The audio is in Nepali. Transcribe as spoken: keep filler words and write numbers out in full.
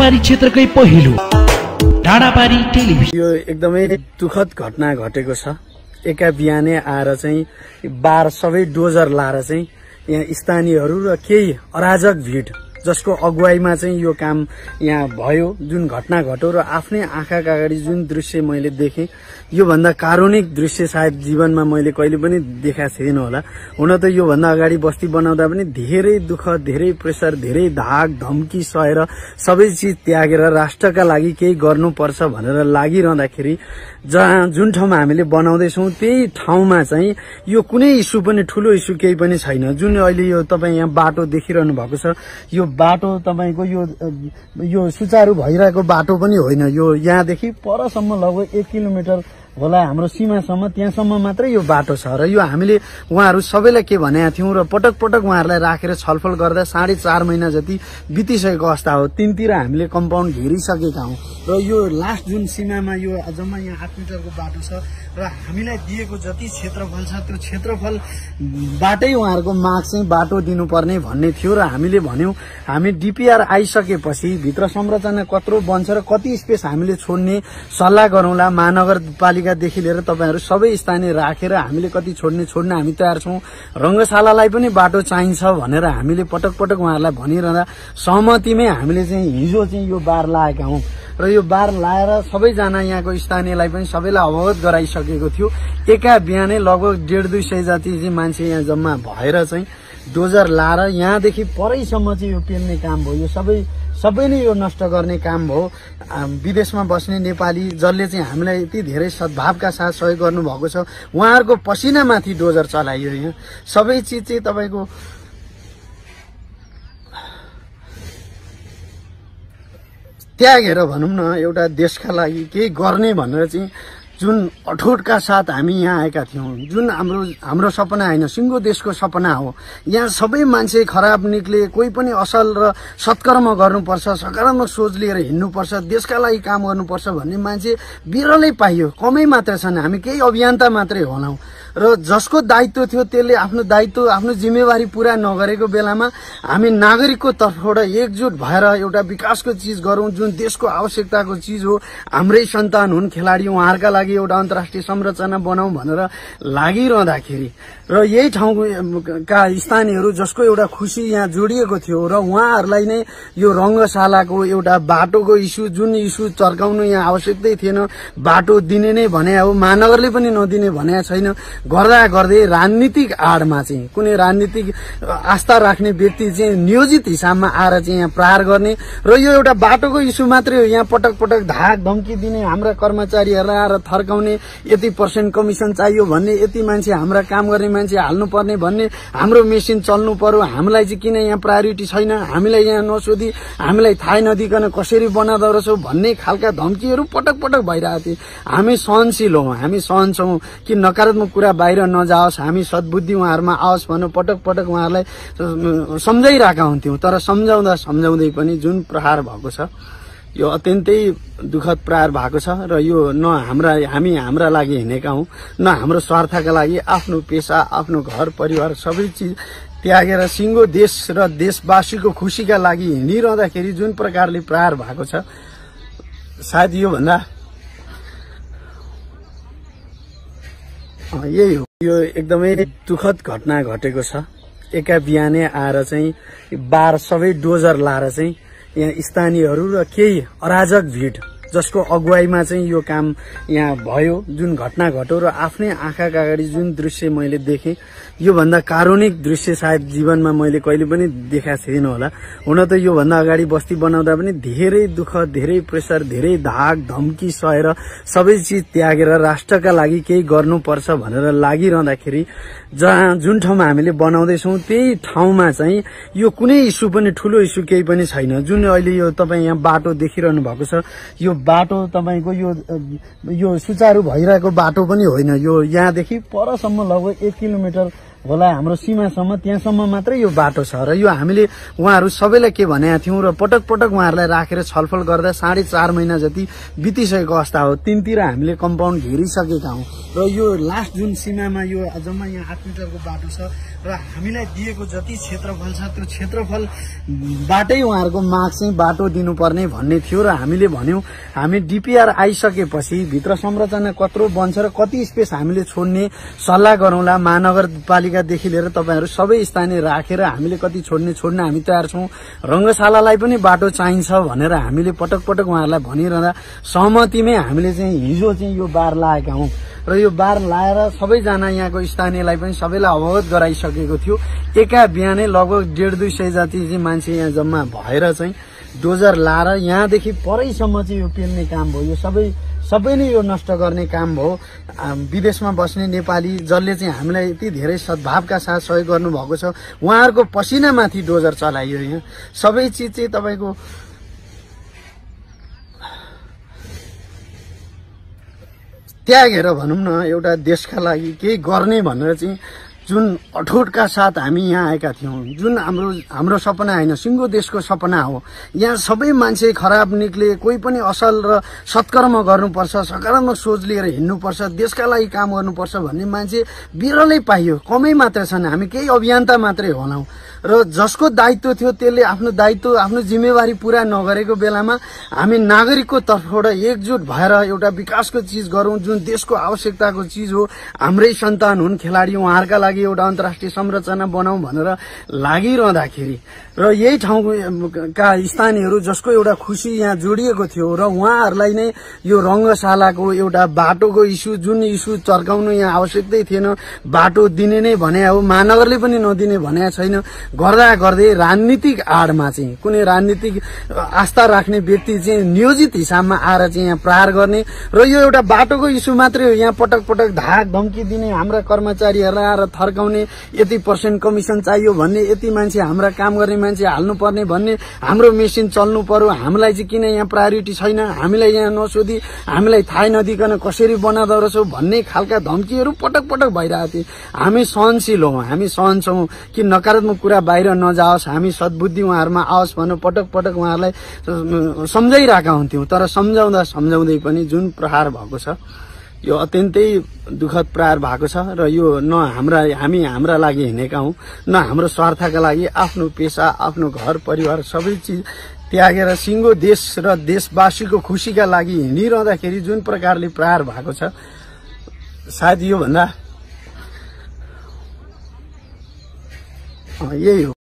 डाँडापारी क्षेत्रकै पहिलो डाँडापारी टेलिभिजन। यो एकदमै दुखद घटना घटेको छ। एका बिहानै आएर चाहिँ बार सबै डोजर लाएर चाहिँ यहाँ स्थानीयहरू र केही अराजक भिड जसको अगुवाईमा चाहिँ यो काम यहाँ भयो, जुन घटना घट्यो र आफ्नै आँखाका अगाडि जुन दृश्य मैले देखेँ, योभन्दा कारुणिक दृश्य सायद जीवनमा मैले कहिले पनि देखेको छैन होला। हुन त योभन्दा अगाडि बस्ती बनाउँदा पनि धेरै दुःख, धेरै प्रेसर, धेरै धाक धम्की सहेर सबै चिज त्यागेर राष्ट्रका लागि केही गर्नुपर्छ भनेर लागिरहँदाखेरि जहाँ जुन ठाउँमा हामीले बनाउँदैछौँ त्यही ठाउँमा चाहिँ यो कुनै इस्यु पनि, ठूलो इस्यु केही पनि छैन। जुन अहिले यो तपाईँ यहाँ बाटो देखिरहनु भएको छ, यो बाटो तपाईको यो यो सुचारू भइरहेको बाटो पनि होइन। यो यहाँदेखि परसम्म लगभग एक किलोमिटर होला हाम्रो सीमासम्म, त्यहाँसम्म मात्रै यो बाटो छ। र यो हामीले उहाँहरू सबैलाई के भनेका थियौँ र पटक पटक उहाँहरूलाई राखेर छलफल गर्दा साढे चार महिना जति बितिसकेको अवस्था हो। तिनतिर हामीले कम्पाउन्ड घेरिसकेका हौँ र यो लास्ट जुन सीमामा यो जम्मा यहाँ आठ मिटरको बाटो छ र हामीलाई दिएको जति क्षेत्रफल छ त्यो क्षेत्रफल बाटै उहाँहरूको माग चाहिँ बाटो दिनुपर्ने भन्ने थियो। र हामीले भन्यौँ हामी डिपिआर आइसकेपछि भित्र संरचना कत्रो बन्छ र कति स्पेस हामीले छोड्ने सल्लाह गरौँला। महानगरपालिकादेखि लिएर तपाईँहरू सबै स्थानीय राखेर हामीले कति छोड्ने छोड्न हामी तयार छौँ। रंगशालालाई पनि बाटो चाहिन्छ भनेर हामीले पटक पटक उहाँहरूलाई भनिरहँदा सहमतिमै हामीले चाहिँ हिजो चाहिँ यो बार लागेका हौँ र यो बार लाएर सबैजना यहाँको स्थानीयलाई पनि सबैलाई अवगत गराइसकेको थियो। एका बिहानै लगभग डेढ दुई सय जति चाहिँ मान्छे यहाँ जम्मा भएर चाहिँ डोजर लाएर यहाँदेखि परैसम्म चाहिँ यो पेल्ने काम भयो। यो सबै सबै नै यो नष्ट गर्ने काम भयो। विदेशमा बस्ने नेपाली जसले चाहिँ हामीलाई यति धेरै सद्भावका साथ सहयोग गर्नुभएको छ, उहाँहरूको पसिनामाथि डोजर चलाइयो। यहाँ सबै चिज चाहिँ तपाईँको त्यागेर भनौँ न, एउटा देशका लागि केही गर्ने भनेर चाहिँ जुन अठोटका साथ हामी यहाँ आएका थियौँ, जुन हाम्रो हाम्रो सपना होइन, सिङ्गो देशको सपना हो। यहाँ सबै मान्छे खराब निक्ले, कोही पनि असल र सत्कर्म गर्नुपर्छ, सकारात्मक सोच लिएर हिँड्नुपर्छ, देशका लागि काम गर्नुपर्छ भन्ने मान्छे बिरलै पाइयो। कमै मात्र छन्, हामी केही अभियन्ता मात्रै होलाौँ। र जसको दायित्व थियो त्यसले आफ्नो दायित्व, आफ्नो जिम्मेवारी पूरा नगरेको बेलामा हामी नागरिकको तर्फबाट एकजुट भएर एउटा विकासको चिज गरौँ जुन देशको आवश्यकताको चिज हो। हाम्रै सन्तान हुन् खेलाडी, उहाँहरूका लागि एउटा अन्तर्राष्ट्रिय संरचना बनाऊ भनेर लागिरहँदाखेरि र यही ठाउँका स्थानीयहरू जसको एउटा खुसी यहाँ जोडिएको थियो र उहाँहरूलाई नै यो रंगशालाको एउटा बाटोको इस्यु, जुन इस्यु चर्काउनु यहाँ आवश्यकतै थिएन, बाटो दिने नै भने हो। महानगरले पनि नदिने भने छैन। गर्दा गर्दै राजनीतिक आडमा चाहिँ कुनै राजनीतिक आस्था राख्ने व्यक्ति चाहिँ नियोजित हिसाबमा आएर चाहिँ यहाँ प्रहार गर्ने र यो एउटा बाटोको इस्यु मात्रै हो। यहाँ पटक पटक धाक धम्की दिने, हाम्रा कर्मचारीहरूलाई आएर फर्काउने, यति पर्सेन्ट कमिसन चाहियो भन्ने, यति मान्छे हाम्रा काम गर्ने मान्छे हाल्नुपर्ने भन्ने, हाम्रो मेसिन चल्नु पर्यो, हामीलाई चाहिँ किन यहाँ प्रायोरिटी छैन, हामीलाई यहाँ नसोधी, हामीलाई थाहै नदिकन कसरी बनाउँदो रहेछौ भन्ने खालका धम्कीहरू पटक पटक भइरहेको थिए। हामी सहनशील हौँ, हामी सहन्छौँ कि नकारात्मक कुरा बाहिर नजाओस्, हामी सद्बुद्धि उहाँहरूमा आओस् भन्नु पटक पटक उहाँहरूलाई सम्झाइरहेका हुन्थ्यौँ। तर सम्झाउँदा सम्झाउँदै पनि जुन प्रहार भएको छ यो अत्यन्तै दुःखद प्रहार भएको छ। र यो न हाम्रा हामी हाम्रा लागि हिँडेका हौँ, न हाम्रो स्वार्थका लागि, आफ्नो पेसा, आफ्नो घर परिवार सबै चिज त्यागेर सिङ्गो देश र देशवासीको खुसीका लागि हिँडिरहँदाखेरि जुन प्रकारले प्रहार भएको छ, सायद योभन्दा यही हो। यो एकदमै दुःखद घटना घटेको छ। एका बिहानै आएर चाहिँ बार सबै डोजर लाएर चाहिँ यहाँ स्थानीयहरू र केही अराजक भिड जसको अगुवाईमा चाहिँ यो काम यहाँ भयो, जुन घटना घट्यो र आफ्नै आँखाका अगाडि जुन दृश्य मैले देखेँ, योभन्दा कारुणिक दृश्य सायद जीवनमा मैले कहिले पनि देखेको छैन होला। हुन त योभन्दा अगाडि बस्ती बनाउँदा पनि धेरै दुःख, धेरै प्रेसर, धेरै धाक धम्की सहेर सबै चिज त्यागेर राष्ट्रका लागि केही गर्नुपर्छ भनेर लागिरहँदाखेरि जहाँ जुन ठाउँमा हामीले बनाउँदैछौँ त्यही ठाउँमा चाहिँ यो कुनै इस्यु पनि, ठूलो इस्यु केही पनि छैन। जुन अहिले यो तपाईँ यहाँ बाटो देखिरहनु भएको छ, यो बाटो तपाईँको यो यो सुचारू भइरहेको बाटो पनि होइन। यो यहाँदेखि परसम्म लगभग एक किलोमिटर होला हाम्रो सीमासम्म त्यहाँसम्म मात्र यो बाटो छ र यो हामीले उहाँहरू सबैलाई के भनेका थियौं र पटक पटक उहाँहरूलाई राखेर छलफल गर्दा साढे चार महिना जति बितिसकेको अवस्था हो। तीनतिर हामीले कम्पाउन्ड घेरिसकेका हौं र यो लास्ट जुन सीमामा यो जम्मा यहाँ आठ मिटरको बाटो छ र हामीलाई दिएको जति क्षेत्रफल छ त्यो क्षेत्रफल बाटै उहाँहरूको माग चाहिँ बाटो दिनुपर्ने भन्ने थियो र हामीले भन्यौं हामी डीपीआर आइसकेपछि भित्र संरचना कत्रो बन्छ र कति स्पेस हामीले छोड्ने सल्लाह गरौँला महानगरपालिकादेखि लिएर तपाईहरु सबै स्थानीय राखेर हामीले कति छोड्ने छोड्न हामी तयार छौं। रंगशालालाई पनि बाटो चाहिन्छ भनेर हामीले पटक पटक उहाँहरूलाई भनिरहँदा सहमतिमै हामीले चाहिँ हिजो चाहिँ यो बार लागेका हौं र यो बार लाएर सबैजना यहाँको स्थानीयलाई पनि सबैलाई अवगत गराइसकेको थियो। एका बिहानै लगभग डेढ़ दुई सय जति चाहिँ मान्छे यहाँ जम्मा भएर चाहिँ डोजर लाएर यहाँदेखि परैसम्म चाहिँ यो पेल्ने काम भयो। यो सबै सबै नै यो नष्ट गर्ने काम भयो। विदेशमा बस्ने नेपाली जसले चाहिँ हामीलाई यति धेरै सद्भावका साथ सहयोग गर्नुभएको छ उहाँहरूको पसिनामाथि डोजर चलाइयो। यहाँ सबै चिज चाहिँ तपाईको त्यागेर भनौँ न एउटा देशका लागि केही गर्ने भनेर चाहिँ जुन अठोटका साथ हामी यहाँ आएका थियौं जुन हाम्रो हाम्रो सपना हैन सिंगो देशको सपना हो। यहाँ सबै मान्छे खराब निक्ले कोही पनि असल र सत्कर्म गर्नुपर्छ सकारात्मक सोच लिएर हिड्नुपर्छ देशका लागि काम गर्नुपर्छ भन्ने मान्छे बिरलै पाइयो। कमै मात्र छन्, हामी केही अभियानता मात्रै होलाउ र जसको दायित्व थियो त्यसले आफ्नो दायित्व आफ्नो जिम्मेवारी पूरा नगरेको बेलामा हामी नागरिकको तर्फबाट एकजुट भएर एउटा विकासको चीज गरौं जुन देशको आवश्यकताको चीज हो। हाम्रै सन्तान हुन् खेलाडी उहाँहरुका लागि एउटा अन्तर्राष्ट्रिय संरचना बनाउँ भनेर लागिरहँदाखेरि र यही ठाउँका स्थानीयहरू जसको एउटा खुशी यहाँ जोडिएको थियो र उहाँहरूलाई नै यो रंगशालाको एउटा बाटोको इस्यु जुन इस्यु चर्काउनु यहाँ आवश्यकतै थिएन। बाटो दिने नै भने हो, महानगरले पनि नदिने भने छैन। गर्दा गर्दै राजनीतिक आडमा चाहिँ कुनै राजनीतिक आस्था राख्ने व्यक्ति चाहिँ नियोजित हिसाबमा आएर चाहिँ यहाँ प्रहार गर्ने र यो एउटा बाटोको इस्यु मात्रै हो। यहाँ पटक पटक धाक धम्की दिने, हाम्रा कर्मचारीहरूलाई आएर थर्काउने, यति पर्सेन्ट कमिसन चाहियो भन्ने, यति मान्छे हाम्रा काम गर्ने मान्छे हाल्नुपर्ने भन्ने, हाम्रो मेसिन चल्नु पर्यो, हामीलाई चाहिँ किन यहाँ प्रायोरिटी छैन, हामीलाई यहाँ नसोधी हामीलाई थाहै नदिकन कसरी बनाउँदो रहेछौ भन्ने खालका धम्कीहरू पटक पटक भइरहेको थिए। हामी सहनशील हौं, हामी सहन्छौं कि नकारात्मक कुरा बाहिर नजाओस्, हामी सद्बुद्धि उहाँहरूमा आओस् भनेर पटक पटक उहाँहरूलाई सम्झाइरहेका हुन्थ्यौं। तर सम्झाउँदा सम्झाउँदै पनि जुन प्रहार भएको छ यो अत्यन्तै दुखद प्रहार भएको छ र यो न हाम्रा हामी हाम्रा लागि हिँडेका हौं न हाम्रो स्वार्थका लागि आफ्नो पेसा आफ्नो घर परिवार सबै चिज त्यागेर सिंगो देश र देशवासीको खुशीका लागि हिँडिरहँदाखेरि जुन प्रकारले प्रहार भएको छ सायद यो भन्दा यही हो।